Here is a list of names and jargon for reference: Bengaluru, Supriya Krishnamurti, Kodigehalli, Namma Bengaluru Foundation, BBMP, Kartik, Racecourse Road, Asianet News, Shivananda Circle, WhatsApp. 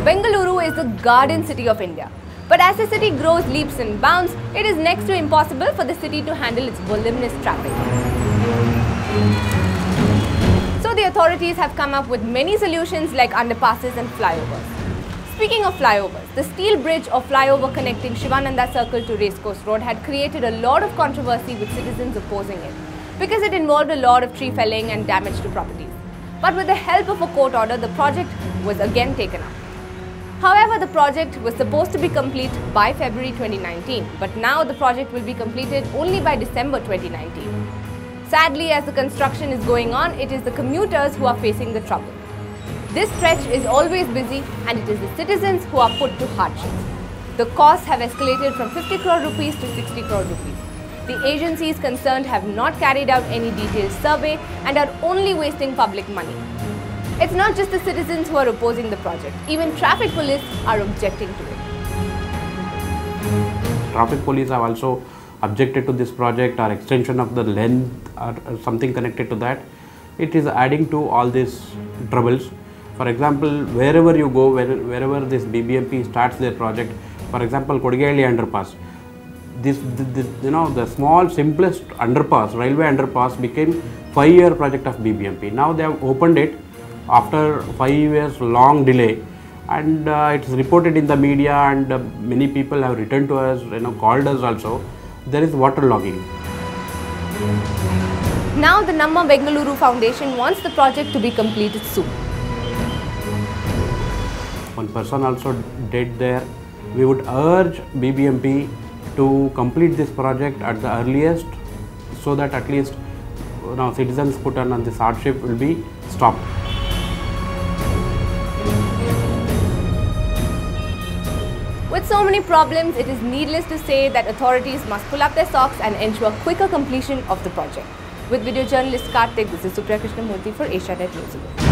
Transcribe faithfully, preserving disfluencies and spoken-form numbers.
Bengaluru is the garden city of India. But as the city grows leaps and bounds, it is next to impossible for the city to handle its voluminous traffic. So the authorities have come up with many solutions like underpasses and flyovers. Speaking of flyovers, the steel bridge or flyover connecting Shivananda Circle to Racecourse Road had created a lot of controversy with citizens opposing it because it involved a lot of tree felling and damage to properties. But with the help of a court order, the project was again taken up. However, the project was supposed to be complete by February twenty nineteen, but now the project will be completed only by December twenty nineteen. Sadly, as the construction is going on, it is the commuters who are facing the trouble. This stretch is always busy and it is the citizens who are put to hardship. The costs have escalated from fifty crore rupees to sixty crore rupees. The agencies concerned have not carried out any detailed survey and are only wasting public money. It's not just the citizens who are opposing the project. Even traffic police are objecting to it. Traffic police have also objected to this project or extension of the length or something connected to that. It is adding to all these troubles. For example, wherever you go, wherever this B B M P starts their project, for example, Kodigehalli underpass. This, this, you know, the small, simplest underpass, railway underpass became five-year project of B B M P. Now they have opened it after five years long delay, and uh, it's reported in the media, and uh, many people have returned to us, you know, called us also. There is water logging. Now the Namma Bengaluru Foundation wants the project to be completed soon. One person also dead there. We would urge B B M P to complete this project at the earliest, so that at least, you know, citizens put on this hardship will be stopped. With so many problems, it is needless to say that authorities must pull up their socks and ensure quicker completion of the project. With video journalist Kartik, this is Supriya Krishnamurti for AsiaNet News.